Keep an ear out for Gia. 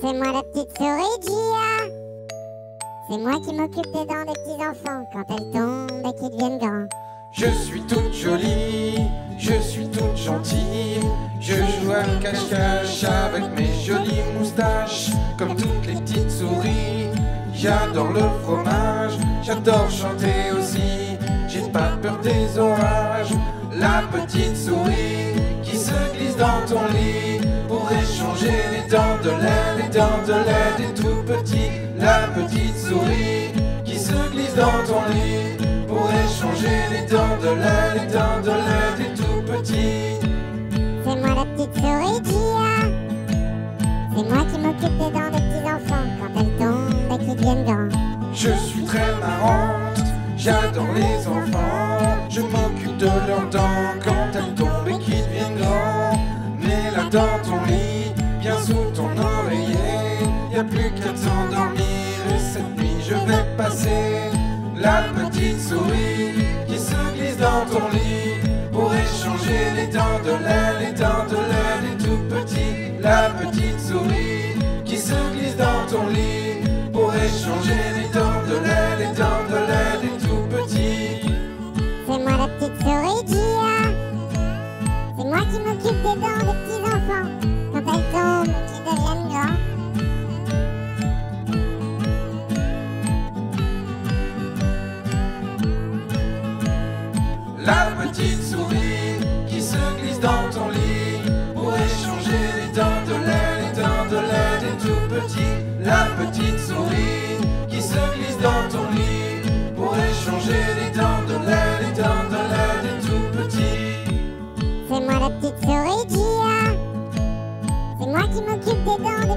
C'est moi la petite souris, Gia. C'est moi qui m'occupe des dents des petits-enfants quand elles tombent et qu'ils deviennent grands. Je suis toute jolie, je suis toute gentille. Je joue à cache-cache avec mes jolies moustaches. Comme toutes les petites souris, j'adore le fromage. J'adore chanter aussi, j'ai pas peur des orages. La petite souris qui se glisse dans ton lit pour échanger les dents de lait, les dents de lait des tout petits. La petite souris qui se glisse dans ton lit pour échanger les dents de lait, les dents de lait des tout petits. C'est moi la petite souris, Gia. C'est moi qui m'occupe des dents des petits enfants quand elles tombent et qu'ils deviennent grands. Je suis très marrante, j'adore les enfants. Je m'occupe de leurs dents quand elles tombent et qu'ils deviennent grands. Mets-la dans ton lit, bien sous ton oreiller. Y'a plus qu'à t'endormir et cette nuit je vais passer. La petite souris qui se glisse dans ton lit pour échanger les dents de lait, les dents de lait des tout petits. La petite souris qui se glisse dans ton lit pour échanger les dents de lait, les dents de lait des tout petits. C'est moi la petite souris, Gia. C'est moi qui m'occupe des dents des petits enfants quand elles tombent et qu'ils deviennent grands. La petite souris qui se glisse dans ton lit pour échanger les dents de lait des tout petits. La petite souris qui se glisse dans ton lit pour échanger les dents de lait des tout petits. C'est moi la petite souris, Gia. C'est moi qui m'occupe des dents.